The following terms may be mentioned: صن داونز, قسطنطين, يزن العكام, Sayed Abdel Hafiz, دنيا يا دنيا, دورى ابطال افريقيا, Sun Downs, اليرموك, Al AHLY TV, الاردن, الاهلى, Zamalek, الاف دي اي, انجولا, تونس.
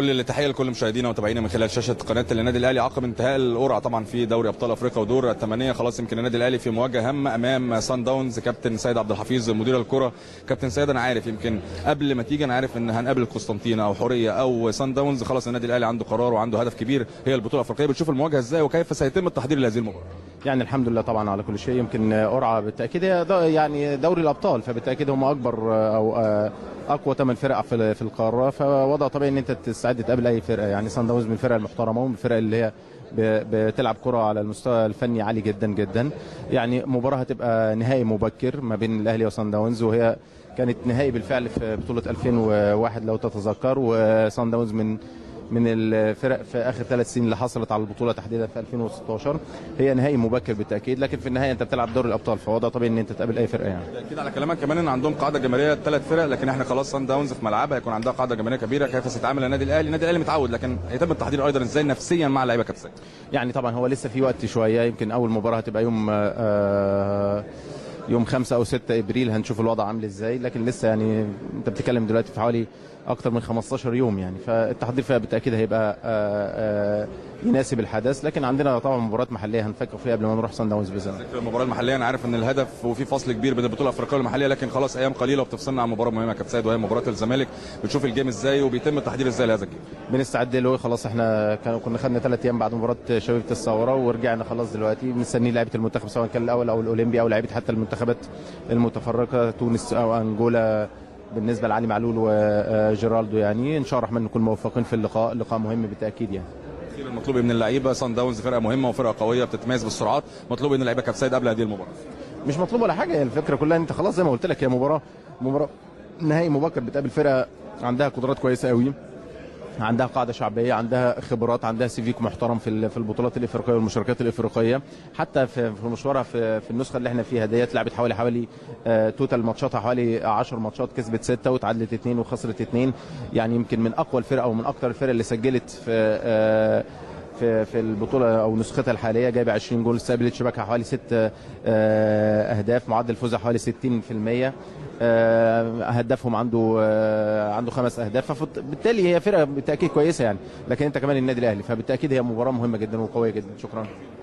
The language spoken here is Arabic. كل التحيه لكل مشاهدينا ومتابعينا من خلال شاشه قناه النادي الاهلي عقب انتهاء القرعه طبعا في دوري ابطال افريقيا ودور الثمانيه. خلاص يمكن النادي الاهلي في مواجهه هامه امام سان داونز. كابتن سيد عبد الحفيظ مدير الكره، كابتن سيد انا عارف يمكن قبل ما تيجي انا عارف ان هنقابل قسطنطين او حوريه او سان داونز، خلاص النادي الاهلي عنده قرار وعنده هدف كبير هي البطوله الافريقيه، بتشوف المواجهه ازاي وكيف سيتم التحضير لهذه المباراه؟ يعني الحمد لله طبعا على كل شيء، يمكن قرعه بالتاكيد يعني دوري الابطال فبالتاكيد هم اكبر او اقوى 8 فرق في القاره، فوضع طبيعي ان انت تستعد تقابل اي فرقه. يعني صن داونز من الفرق المحترمه ومن الفرق اللي هي بتلعب كره على المستوى الفني عالي جدا جدا. يعني مباراه هتبقى نهائي مبكر ما بين الاهلي وصن داونز، وهي كانت نهائي بالفعل في بطوله 2001 لو تتذكر، وصن داونز من الفرق في اخر 3 سنين اللي حصلت على البطوله تحديدا في 2016. هي نهائي مبكر بالتاكيد، لكن في النهايه انت بتلعب دوري الابطال فوضع طبيعي ان انت تقابل اي فرقه. يعني اكيد على كلامك كمان ان عندهم قاعده جماهيريه 3 فرق، لكن احنا خلاص صن داونز في ملعبها هيكون عندها قاعده جماهيريه كبيره. كيف ستتعامل النادي الاهلي؟ النادي الاهلي متعود، لكن هيتم التحضير ايضا ازاي نفسيا مع اللعيبه كابتن؟ يعني طبعا هو لسه في وقت شويه، يمكن اول مباراه هتبقى يوم 5 او 6 ابريل هنشوف الوضع عامل ازاي، لكن لسه يعني انت بتتكلم دلوقتي في حوالي اكتر من 15 يوم يعني، فالتحضير فيها بالتاكيد هيبقى يناسب الحدث. لكن عندنا طبعا مباراه محليه هنفكر فيها قبل ما نروح صن داونز باذن الله. المباراه المحليه انا عارف ان الهدف وفي فصل كبير بين البطوله الافريقيه والمحليه، لكن خلاص ايام قليله وبتفصلنا عن مباراه مهمه كابتن سيد وهي مباراه الزمالك. بتشوف الجيم ازاي وبيتم التحضير ازاي لهذا الجيم؟ بنستعد له خلاص، احنا كنا خدنا 3 ايام بعد مباراه شبيبه الثوره ورجعنا خلاص دلوقتي مستنيين لعيبه المنتخب سواء كان الاول او الاولمبي او لعيبه حتى المنتخبات المتفرقه تونس او انجولا بالنسبه لعلي معلول وجيرالدو. يعني ان شاء الله الرحمن نكون موفقين في اللقاء، لقاء مهم بالتاكيد. يعني المطلوب من اللعيبه صن داونز فرقه مهمه وفرقه قويه بتتميز بالسرعات، مطلوب من اللعيبه كابتن سيد قبل هذه المباراه مش مطلوب ولا حاجه، الفكره كلها انت خلاص زي ما قلت لك هي مباراه نهائي مبكر، بتقابل فرقه عندها قدرات كويسه قوي، عندها قاعده شعبيه، عندها خبرات، عندها سيفيك محترم في البطولات الافريقيه والمشاركات الافريقيه. حتى في مشوارها في النسخه اللي احنا فيها ديت لعبت حوالي توتال ماتشاتها حوالي 10 ماتشات، كسبت 6 وتعادلت 2 وخسرت 2. يعني يمكن من اقوى الفرق ومن اكثر الفرق اللي سجلت في البطوله او نسختها الحاليه، جايبه 20 جول، استقبلت شباكها حوالي 6 اهداف، معدل فوزها حوالي 60%، هدفهم عنده 5 اهداف، فبالتالي هي فرقه بالتاكيد كويسه يعني. لكن انت كمان النادي الاهلي، فبالتاكيد هي مباراه مهمه جدا وقويه جدا. شكرا.